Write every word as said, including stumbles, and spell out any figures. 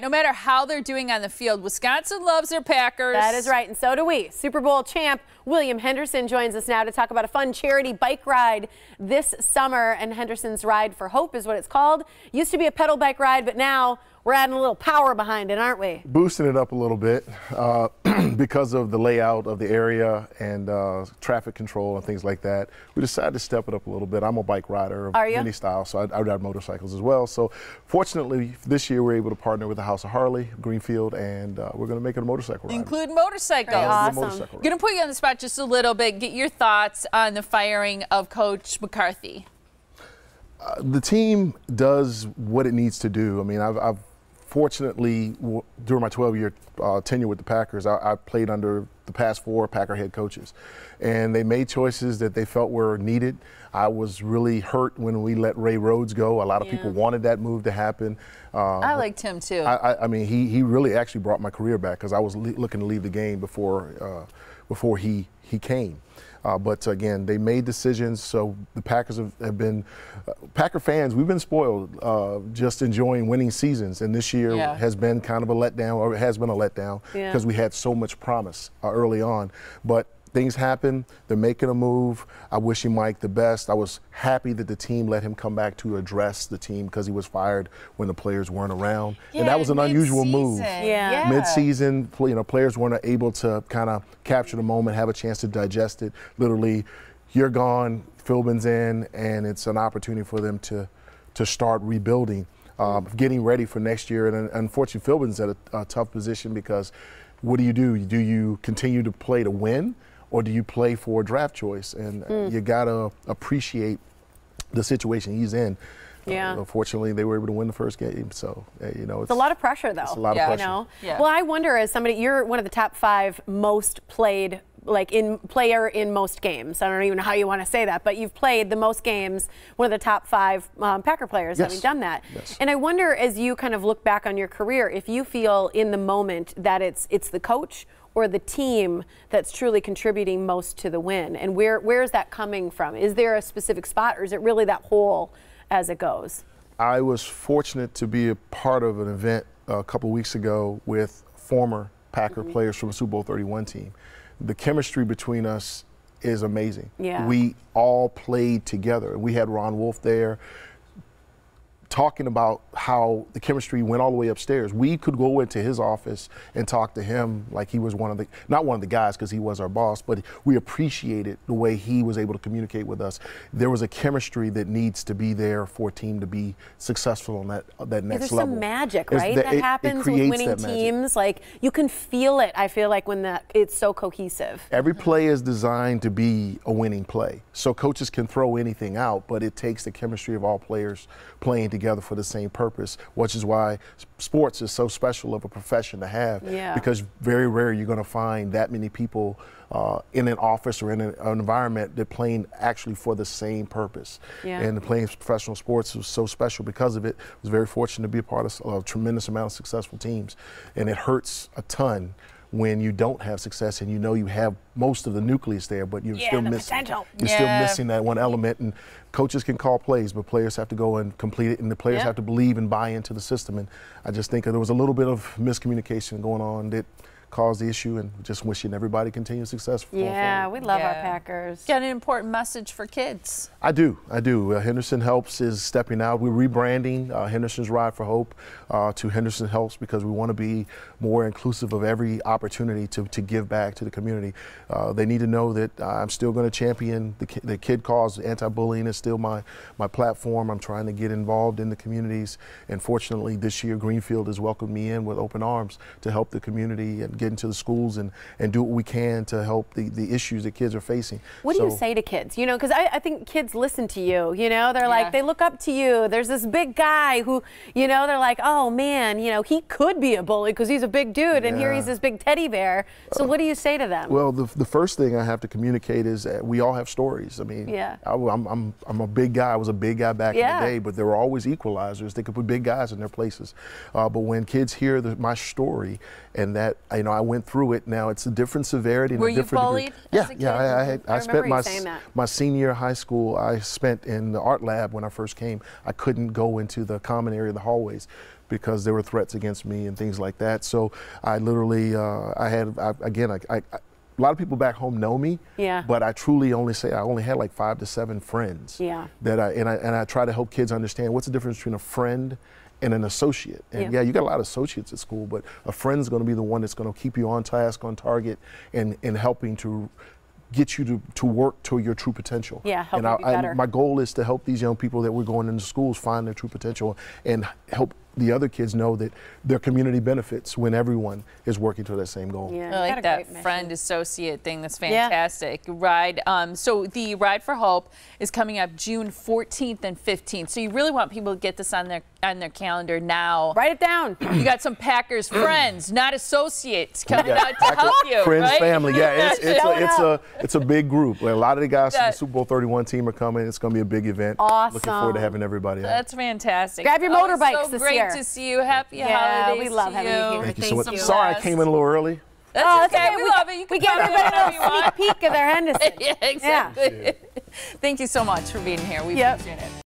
No matter how they're doing on the field, Wisconsin loves their Packers. That is right, and so do we. Super Bowl champ William Henderson joins us now to talk about a fun charity bike ride this summer, and Henderson's Ride for Hope is what it's called. Used to be a pedal bike ride, but now we're adding a little power behind it, aren't we? Boosting it up a little bit uh, because of the layout of the area and uh, traffic control and things like that. We decided to step it up a little bit. I'm a bike rider of many styles, so I, I ride motorcycles as well. So fortunately, this year we're able to partner with the House of Harley, Greenfield, and uh, we're going to make it a motorcycle ride. Include motorcycles. Right, awesome. Motorcycle ride. Going to put you on the spot just a little bit. Get your thoughts on the firing of Coach McCarthy. Uh, the team does what it needs to do. I mean, I've, I've fortunately, w during my twelve-year uh, tenure with the Packers, I, I played under the past four Packer head coaches, and they made choices that they felt were needed. I was really hurt when we let Ray Rhodes go. A lot of yeah. people wanted that move to happen. Um, I liked him too. I, I, I mean, he he really actually brought my career back because I was le looking to leave the game before uh, before he he came. Uh, but again, they made decisions, so the Packers have, have been, uh, Packer fans, we've been spoiled uh, just enjoying winning seasons, and this year yeah. has been kind of a letdown, or it has been a letdown, because yeah. we had so much promise uh, early on. But things happen, they're making a move. I wish him Mike the best. I was happy that the team let him come back to address the team because he was fired when the players weren't around. Yeah, and that was an unusual move. Yeah. Yeah. Mid-season, you know, players weren't able to kind of capture the moment, have a chance to digest it. Literally, you're gone, Philbin's in, and it's an opportunity for them to, to start rebuilding, um, getting ready for next year. And unfortunately, Philbin's at a, a tough position because what do you do? Do you continue to play to win? Or do you play for a draft choice? And mm. you gotta appreciate the situation he's in. Yeah. Uh, unfortunately, they were able to win the first game, so uh, you know it's, it's a lot of pressure, though. It's a lot yeah. of pressure. You know? Yeah. Well, I wonder, as somebody, you're one of the top five most played, like in player in most games. I don't even know how you want to say that, but you've played the most games. One of the top five um, Packer players yes. having done that. Yes. And I wonder, as you kind of look back on your career, if you feel in the moment that it's it's the coach or the team that's truly contributing most to the win, and where where is that coming from? Is there a specific spot, or is it really that whole as it goes? I was fortunate to be a part of an event a couple weeks ago with former Packer mm-hmm. players from the Super Bowl thirty-one team. The chemistry between us is amazing. Yeah. We all played together. We had Ron Wolf there talking about how the chemistry went all the way upstairs. We could go into his office and talk to him like he was one of the, not one of the guys because he was our boss, but we appreciated the way he was able to communicate with us. There was a chemistry that needs to be there for a team to be successful on that, that next There's level. There's some magic, right? The, that it, happens it with winning teams. Like, you can feel it, I feel like, when the, it's so cohesive. Every play is designed to be a winning play. So coaches can throw anything out, but it takes the chemistry of all players playing together together for the same purpose, which is why sports is so special of a profession to have, yeah. because very rare you're going to find that many people uh, in an office or in an environment that playing actually for the same purpose. Yeah. And playing professional sports was so special because of it. I was very fortunate to be a part of a tremendous amount of successful teams, and it hurts a ton when you don't have success and you know you have most of the nucleus there, but you're yeah, still missing potential. You're yeah. still missing that one element, and coaches can call plays, but players have to go and complete it, and the players yep. have to believe and buy into the system. And I just think there was a little bit of miscommunication going on that caused the issue, and just wishing everybody continued success. Yeah, forward. We love yeah. our Packers. Got an important message for kids. I do, I do. Uh, Henderson Helps is stepping out. We're rebranding uh, Henderson's Ride for Hope uh, to Henderson Helps because we want to be more inclusive of every opportunity to, to give back to the community. Uh, they need to know that uh, I'm still going to champion the, ki the kid cause. Anti-bullying is still my, my platform. I'm trying to get involved in the communities, and fortunately this year Greenfield has welcomed me in with open arms to help the community and get into the schools and, and do what we can to help the, the issues that kids are facing. What so, do you say to kids? You know, because I, I think kids listen to you, you know, they're yeah. like, they look up to you. There's this big guy who, you know, they're like, oh man, you know, he could be a bully because he's a big dude, yeah. and here he's this big teddy bear. So uh, what do you say to them? Well, the, the first thing I have to communicate is that we all have stories. I mean, yeah. I, I'm, I'm, I'm a big guy. I was a big guy back yeah. in the day, but there were always equalizers. They could put big guys in their places. Uh, but when kids hear the, my story, and that, you know, I went through it. Now it's a different severity. And were a different you bullied? Yeah, yeah. I, I, had, I, I spent my my senior high school. I spent in the art lab when I first came. I couldn't go into the common area, the hallways. because there were threats against me and things like that. So I literally, uh, I had, I, again, I, I, I, a lot of people back home know me, yeah. but I truly only say I only had like five to seven friends. Yeah. That I and I and I try to help kids understand what's the difference between a friend and an associate. And yeah, yeah you got a lot of associates at school, but a friend's going to be the one that's going to keep you on task, on target, and and helping to get you to, to work to your true potential. Yeah, help and I, be better. I, my goal is to help these young people that we're going into schools find their true potential and help the other kids know that their community benefits when everyone is working to that same goal. Yeah, I like that friend associate thing. That's fantastic. Yeah. Ride. Um, so the Ride for Hope is coming up June fourteenth and fifteenth. So you really want people to get this on their on their calendar now. Write it down. You got some Packers friends, not associates, coming out to help you. Friends, right? Family. Yeah, it's, it's, a, it's a it's a big group. A lot of the guys that, from the Super Bowl thirty-one team are coming. It's going to be a big event. Awesome. Looking forward to having everybody out. That's fantastic. Grab your motorbikes oh, so this year. Great to see you. Happy yeah, holidays. We love having you here. Thank you so much. Sorry I came in a little early. That's oh, okay. okay. We, we love it. You we gave everybody a little sneak peek of their Henderson. Yeah, exactly. Yeah. Thank you so much for being here. We yep. appreciate it.